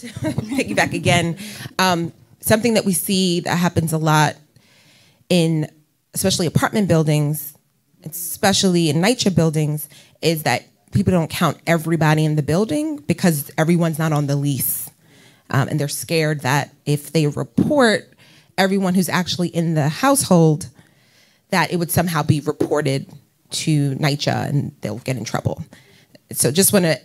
to piggyback again, something that we see that happens a lot in especially apartment buildings, especially in NYCHA buildings, is that people don't count everybody in the building because everyone's not on the lease. And they're scared that if they report everyone who's actually in the household, that it would somehow be reported to NYCHA and they'll get in trouble. So just want to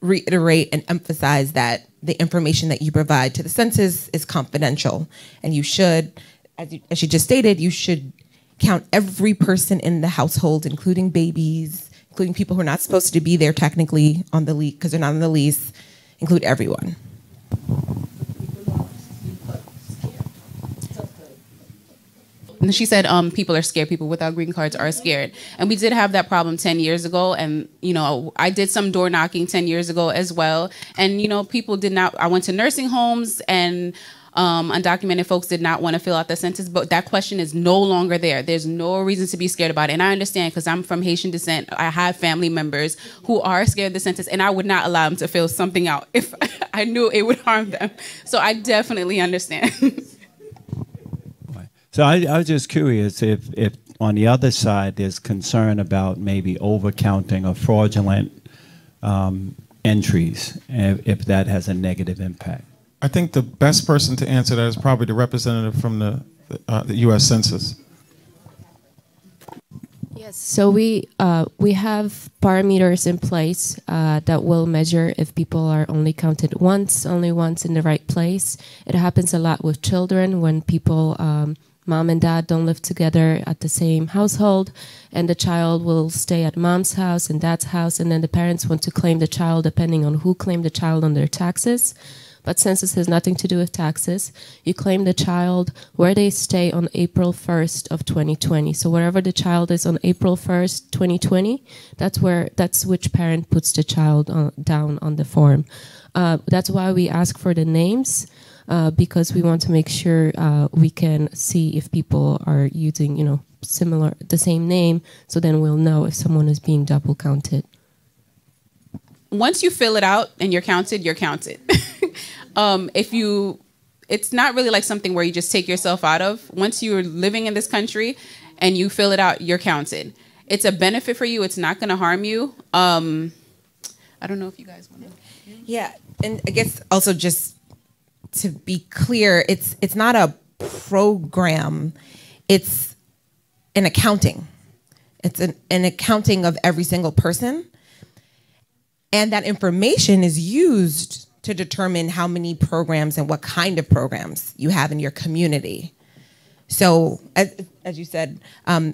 reiterate and emphasize that the information that you provide to the census is confidential. And you should, as you just stated, you should count every person in the household, including babies, including people who are not supposed to be there technically on the lease, because they're not on the lease, include everyone. And she said people are scared, people without green cards are scared. And we did have that problem 10 years ago. And, you know, I did some door knocking 10 years ago as well. And, you know, people did not, I went to nursing homes and undocumented folks did not want to fill out the census. But that question is no longer there. There's no reason to be scared about it. And I understand because I'm from Haitian descent. I have family members who are scared of the census and I would not allow them to fill something out if I knew it would harm them. So I definitely understand. So I was just curious if on the other side there's concern about maybe overcounting or fraudulent entries, and if that has a negative impact. I think the best person to answer that is probably the representative from the U.S. Census. Yes, so we have parameters in place that will measure if people are only counted only once in the right place. It happens a lot with children when people... Mom and dad don't live together at the same household, and the child will stay at mom's house and dad's house, and then the parents want to claim the child depending on who claimed the child on their taxes. But census has nothing to do with taxes. You claim the child where they stay on April 1st of 2020. So wherever the child is on April 1st, 2020, that's which parent puts the child down on the form. That's why we ask for the names. Because we want to make sure we can see if people are using, you know, the same name, so then we'll know if someone is being double counted. Once you fill it out and you're counted, you're counted. It's not really like something where you just take yourself out of. Once you're living in this country and you fill it out, you're counted. It's a benefit for you. It's not going to harm you. I don't know if you guys want to. Yeah, and I guess also just to be clear, it's not a program, it's an accounting. It's an accounting of every single person. And that information is used to determine how many programs and what kind of programs you have in your community. So as you said,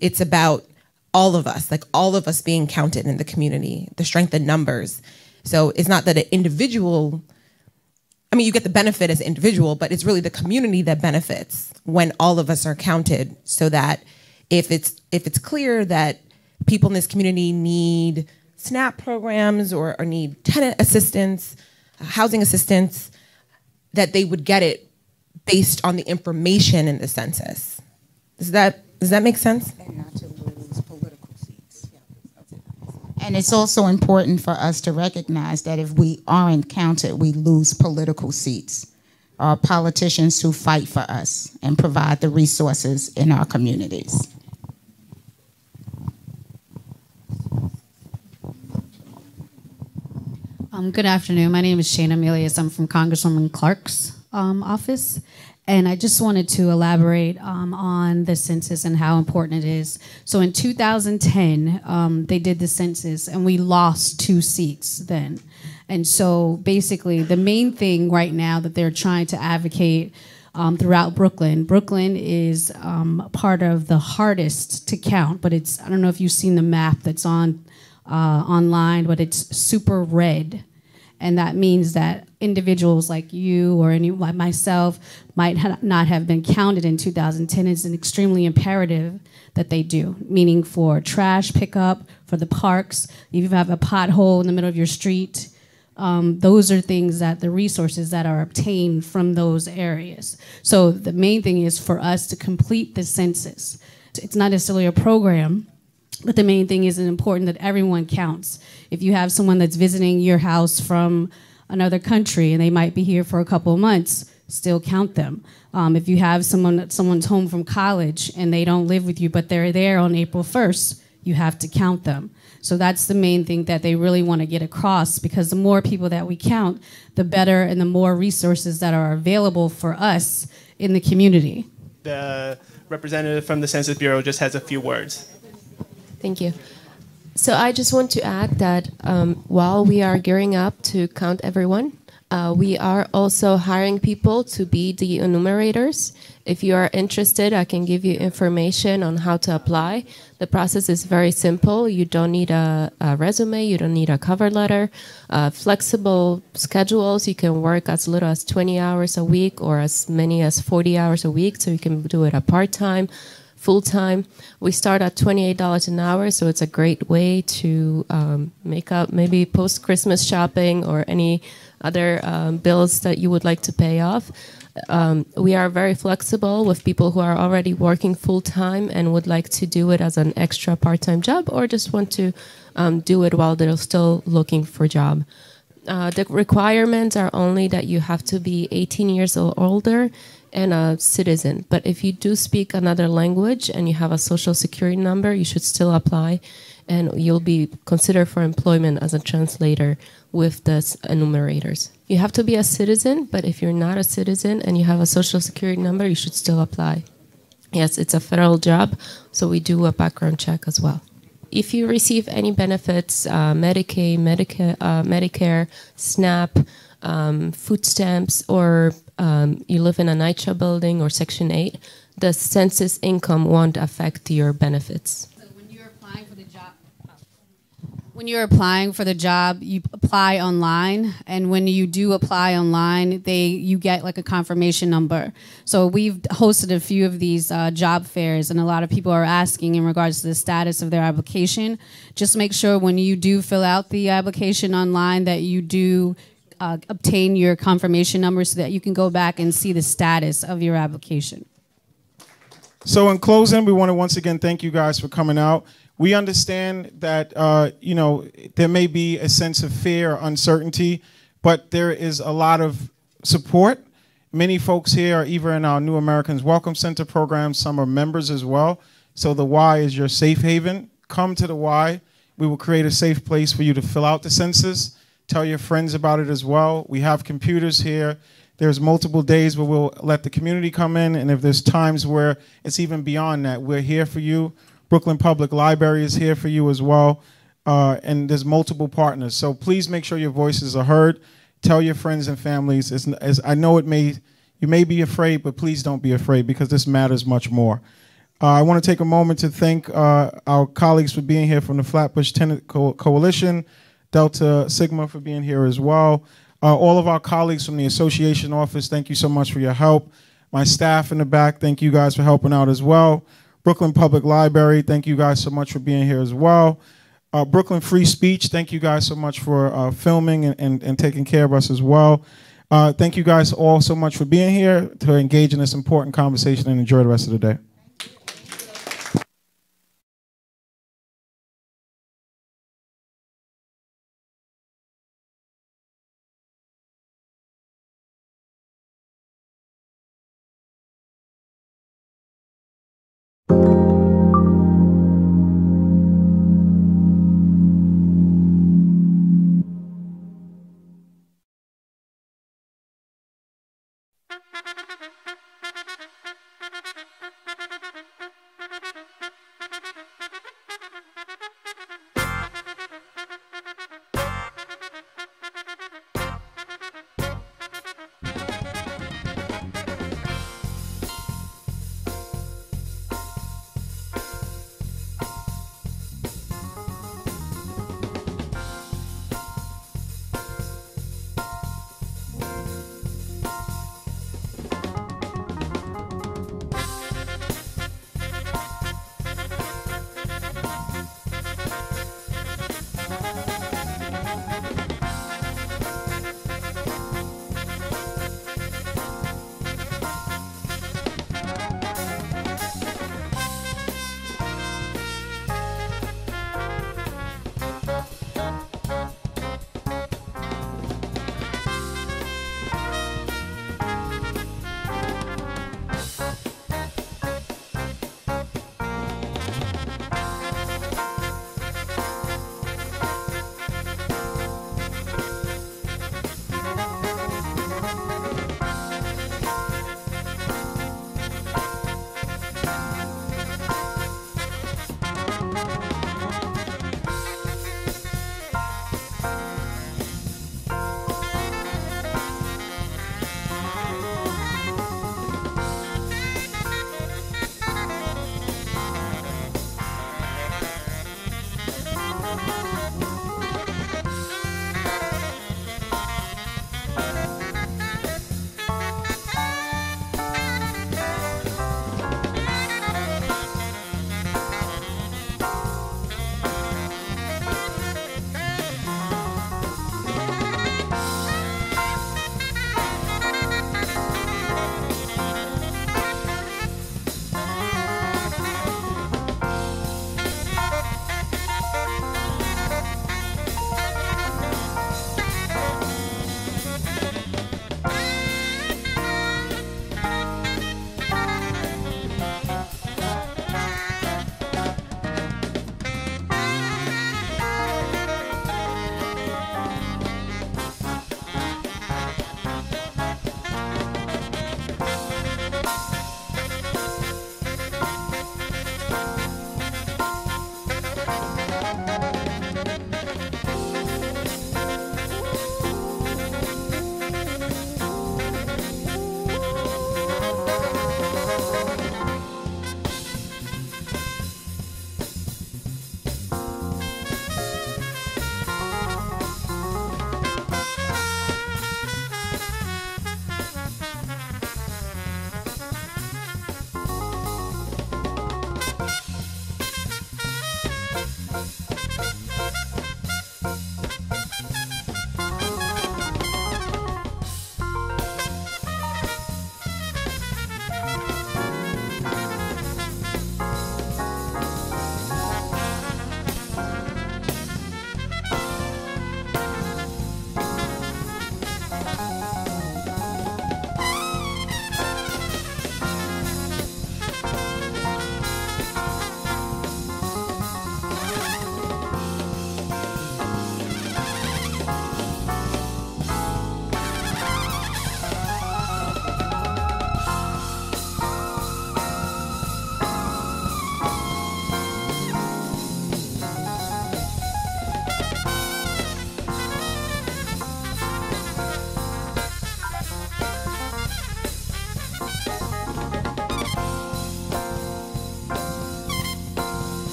it's about all of us, like all of us being counted in the community, the strength of numbers. So it's not that an individual, I mean, you get the benefit as an individual, but it's really the community that benefits when all of us are counted, so that if it's clear that people in this community need SNAP programs or need tenant assistance, housing assistance, that they would get it based on the information in the census. Does that make sense? And not to lose political seats. Yeah. And it's also important for us to recognize that if we aren't counted, we lose political seats or politicians who fight for us and provide the resources in our communities. Good afternoon. My name is Shana Melius. I'm from Congresswoman Clark's office. And I just wanted to elaborate on the census and how important it is. So in 2010, they did the census and we lost 2 seats then. And so basically the main thing right now that they're trying to advocate throughout Brooklyn. Brooklyn is part of the hardest to count, but it's, I don't know if you've seen the map that's on online, but it's super red. And that means that individuals like you or anyone like myself might not have been counted in 2010. It's an extremely imperative that they do, meaning for trash pickup, for the parks, if you have a pothole in the middle of your street, those are things that the resources that are obtained from those areas. So the main thing is for us to complete the census. It's not necessarily a program, but the main thing is it's important that everyone counts. If you have someone that's visiting your house from another country and they might be here for a couple of months, still count them. If you have someone's home from college and they don't live with you, but they're there on April 1st, you have to count them. So that's the main thing that they really want to get across, because the more people that we count, the better and the more resources that are available for us in the community. The representative from the Census Bureau just has a few words. Thank you. So I just want to add that while we are gearing up to count everyone, we are also hiring people to be the enumerators. If you are interested, I can give you information on how to apply. The process is very simple. You don't need a resume. You don't need a cover letter. Flexible schedules. You can work as little as 20 hours a week or as many as 40 hours a week. So you can do it a part-time, full-time. We start at $28 an hour, so it's a great way to make up maybe post-Christmas shopping or any other bills that you would like to pay off. We are very flexible with people who are already working full-time and would like to do it as an extra part-time job or just want to do it while they're still looking for a job. The requirements are only that you have to be 18 years or older and a citizen. But if you do speak another language and you have a social security number, you should still apply and you'll be considered for employment as a translator with the enumerators. You have to be a citizen, but if you're not a citizen and you have a social security number, you should still apply. Yes, it's a federal job, so we do a background check as well. If you receive any benefits, Medicaid, Medicare, SNAP, food stamps, or you live in a NYCHA building or Section 8, the census income won't affect your benefits. So when you're applying for the job, you apply online, and when you do apply online, you get like a confirmation number. So we've hosted a few of these job fairs, and a lot of people are asking in regards to the status of their application. Just make sure when you do fill out the application online that you do obtain your confirmation number so that you can go back and see the status of your application. So in closing, we want to once again thank you guys for coming out. We understand that you know, there may be a sense of fear or uncertainty, but there is a lot of support. Many folks here are either in our New Americans Welcome Center program, some are members as well. So the Y is your safe haven. Come to the Y. We will create a safe place for you to fill out the census. Tell your friends about it as well. We have computers here. There's multiple days where we'll let the community come in, and if there's times where it's even beyond that, we're here for you. Brooklyn Public Library is here for you as well, and there's multiple partners. So please make sure your voices are heard. Tell your friends and families. I know you may be afraid, but please don't be afraid, because this matters much more. I want to take a moment to thank our colleagues for being here from the Flatbush Tenant Coalition, Delta Sigma for being here as well. All of our colleagues from the association office, thank you so much for your help. My staff in the back, thank you guys for helping out as well. Brooklyn Public Library, thank you guys so much for being here as well. Brooklyn Free Speech, thank you guys so much for filming and taking care of us as well. Thank you guys all so much for being here to engage in this important conversation, and enjoy the rest of the day.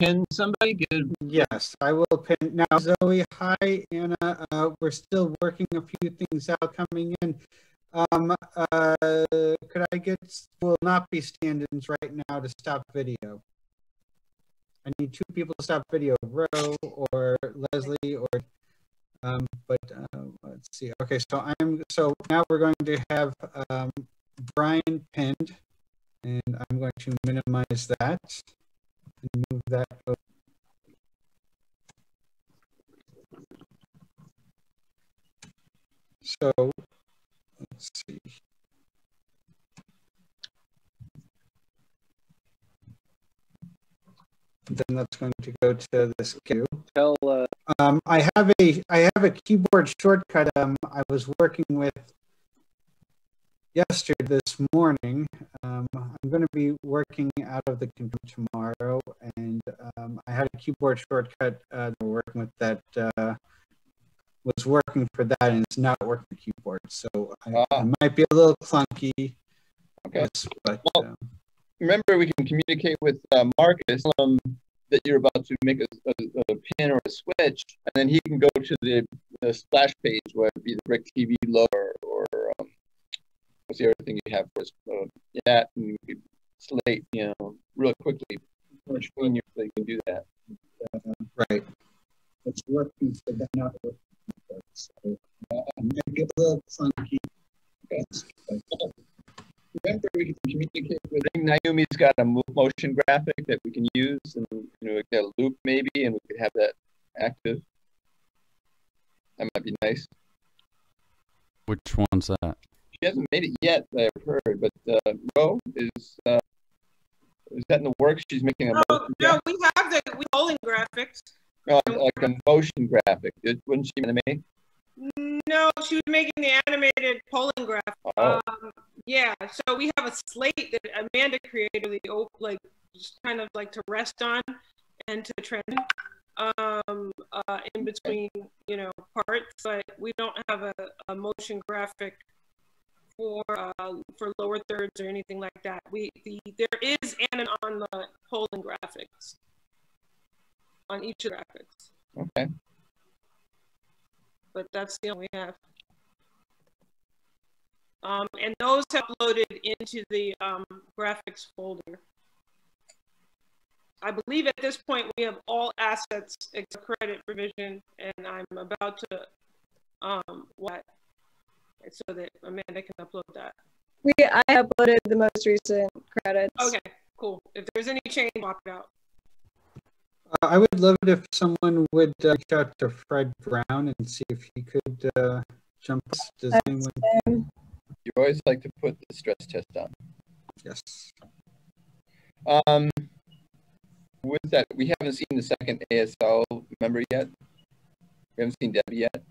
Can somebody get? Yes, I will pin now. Zoe, hi, Anna. We're still working a few things out coming in. Could I get? Will not be stand-ins right now to stop video. I need two people to stop video, Ro or Leslie or. Let's see. Okay, so now we're going to have Brian pinned, and I'm going to minimize that and move that over. So let's see. Then that's going to go to this queue. I have a keyboard shortcut I was working with this morning. I'm going to be working out of the computer tomorrow, and I had a keyboard shortcut that we're working with that was working for that, and it's not working the keyboard, so I might be a little clunky. Okay, but remember, we can communicate with Marcus that you're about to make a pin or a switch, and then he can go to the splash page, whether it be the BRIC TV lower or what's the other thing you have for us? That, and you could slate, real quickly. I'm showing you so you can do that. Right. It's working, so that's not working. So I'm going to get a little funky. Okay. Remember, we can communicate with Naomi's got a motion graphic that we can use, and get a loop maybe, and we could have that active. That might be nice. Which one's that? She hasn't made it yet, I've heard, but Ro is that in the works? She's making a motion graphic. No, we have the polling graphics. Oh, like a motion graphic. Wouldn't she animate? No, she was making the animated polling graphic. Oh. Yeah, so we have a slate that Amanda created, just kind of like to rest on and to trend in between, parts. But we don't have a motion graphic for lower thirds or anything like that. There is an on the polling graphics on each of the graphics. Okay. But that's the only one we have. And those have uploaded into the graphics folder. I believe at this point we have all assets except credit revision, and I'm about to so that Amanda can upload that. I uploaded the most recent credits. Okay, cool. If there's any change, walk it out. I would love it if someone would reach out to Fred Brown and see if he could jump. Does anyone? You always like to put the stress test on. Yes. With that, we haven't seen the second ASL member yet. We haven't seen Debbie yet.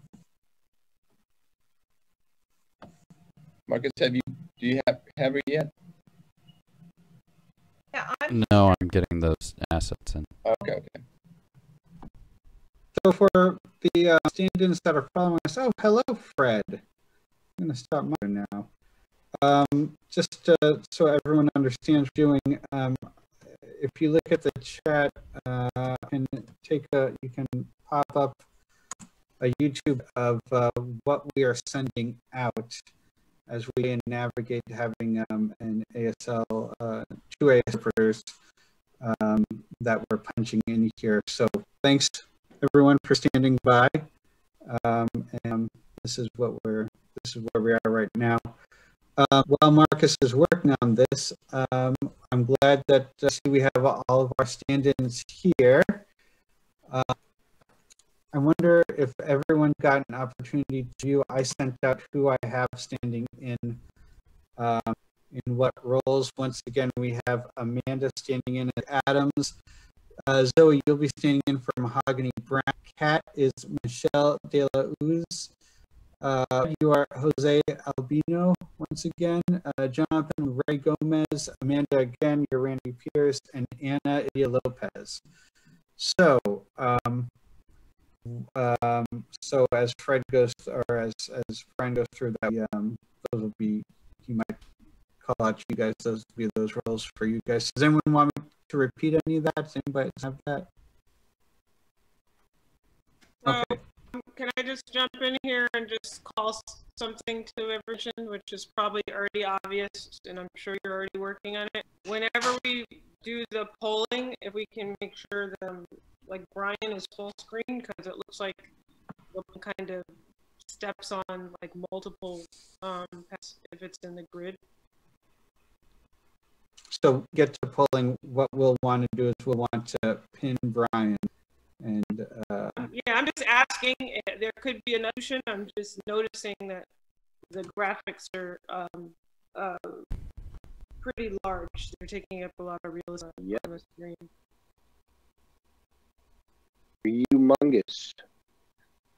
Marcus, do you have her yet? Yeah, I'm getting those assets in. Okay, okay. So for the stand-ins that are following us, oh, hello, Fred. I'm going to stop mine now. Just so everyone understands viewing, if you look at the chat and you can pop up a YouTube of what we are sending out as we navigate having an ASL, two ASLers that we're punching in here. So thanks everyone for standing by. And this is where we are right now. While Marcus is working on this, I'm glad that we have all of our stand-ins here. I wonder if everyone got an opportunity to view. I sent out who I have standing in what roles. Once again, we have Amanda standing in as Adams. Zoe, you'll be standing in for Mahogany Brown. Kat is Michelle de la Uz. You are José Albino once again. Jonathan Ray Gomez. Amanda again. You're Randy Pierce and Anna Idia Lopez. So, so as Fred goes, or as Brian goes through that, those will be. He might call out you guys. Those will be those roles for you guys. Does anyone want to repeat any of that? Does anybody have that? Okay. Can I just jump in here and just call something to everyone, which is probably already obvious, and I'm sure you're already working on it. Whenever we do the polling, if we can make sure that, like, Brian is full screen, because it looks like kind of steps on, like, multiple paths if it's in the grid. So get to polling. What we'll want to do is we'll want to pin Brian. And yeah, I'm just asking. There could be an option. I'm just noticing that the graphics are pretty large. They're taking up a lot of realism on the screen. Humongous.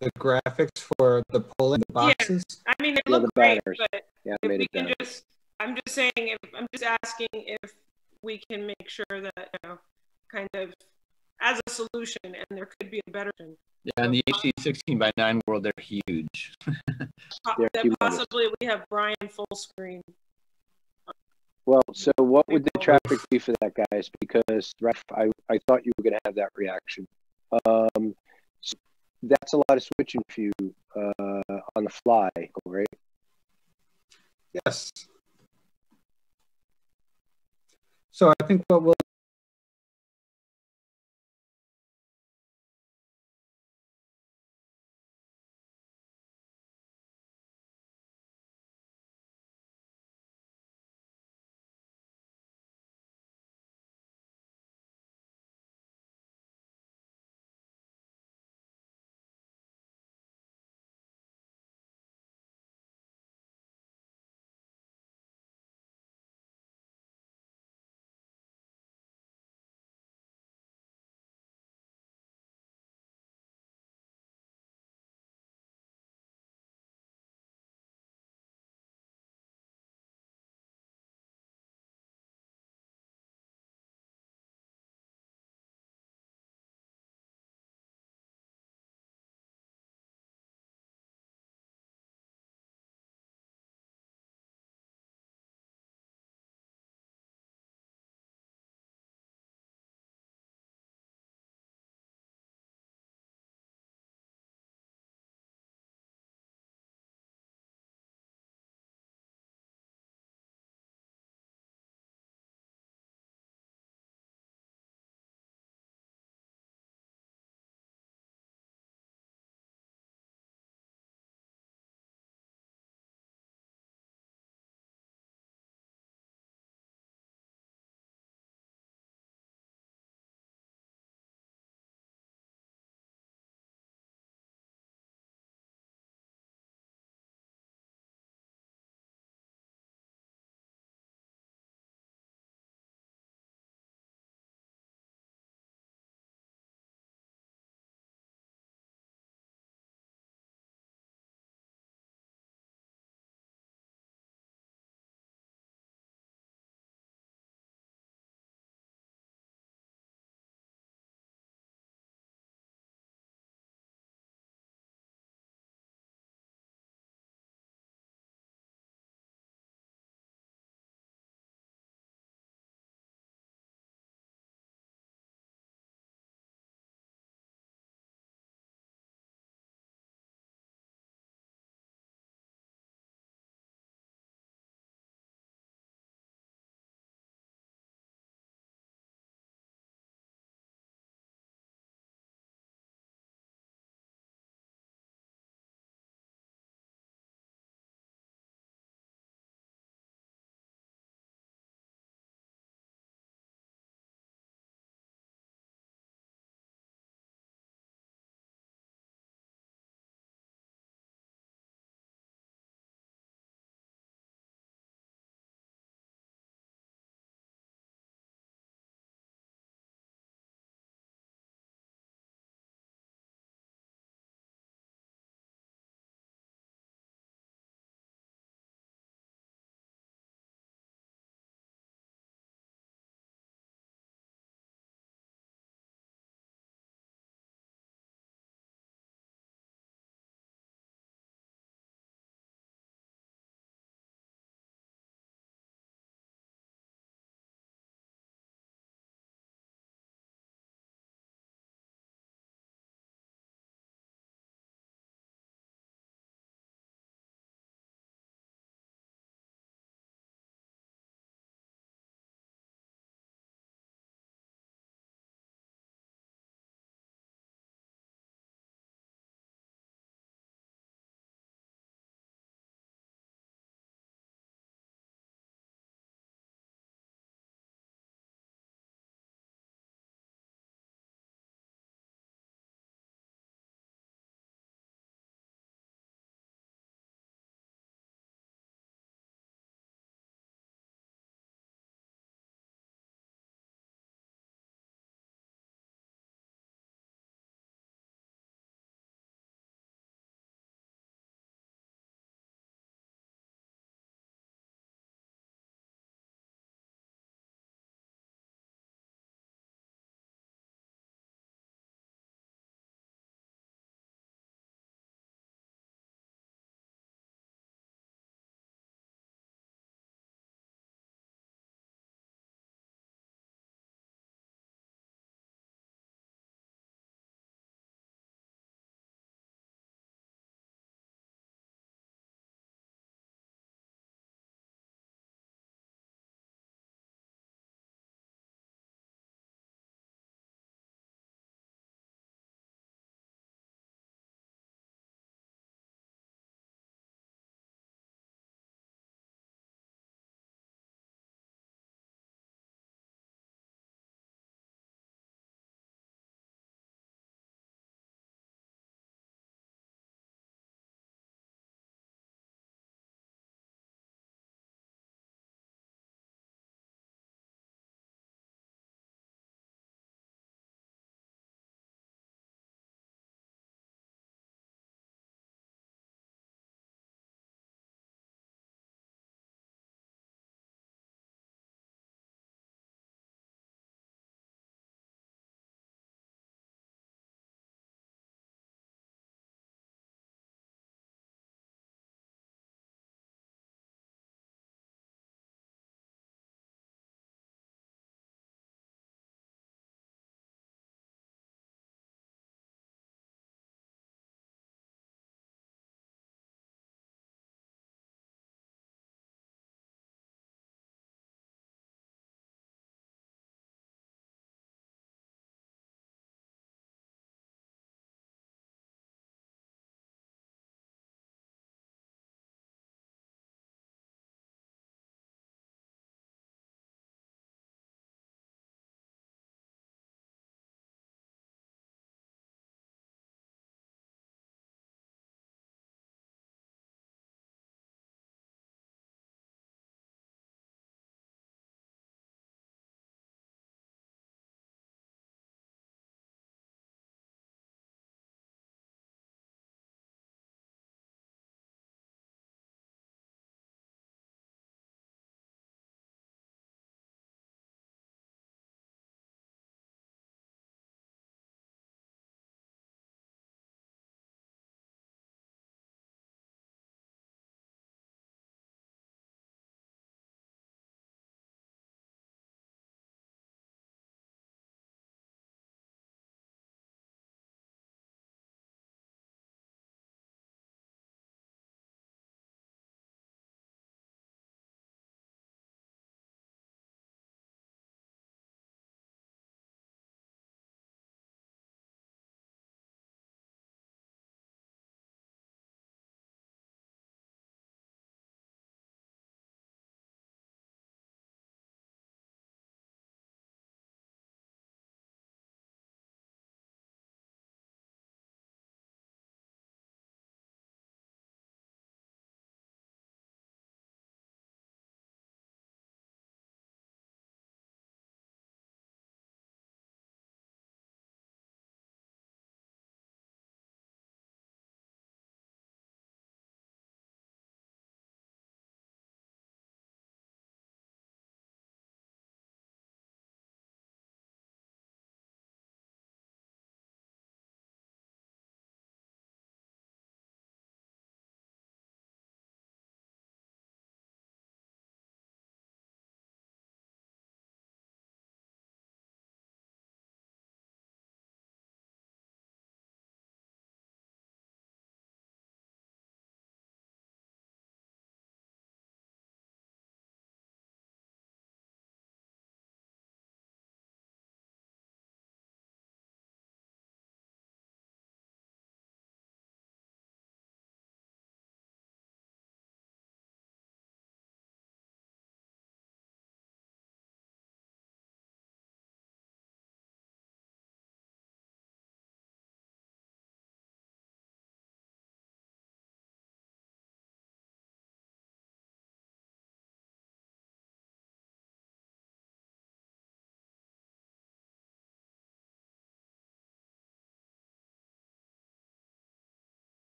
The graphics for the polling, the boxes. Yeah, I mean, they look great, but yeah, if we can just, I'm just saying, if, I'm just asking if we can make sure that, you know, kind of as a solution, and there could be a better one. Yeah, in the HD 16:9 world, they're huge. That possibly we have Brian full screen. Well, so what would the traffic be for that, guys? Because I thought you were going to have that reaction. So that's a lot of switching for you on the fly, right? Yes. So I think what we'll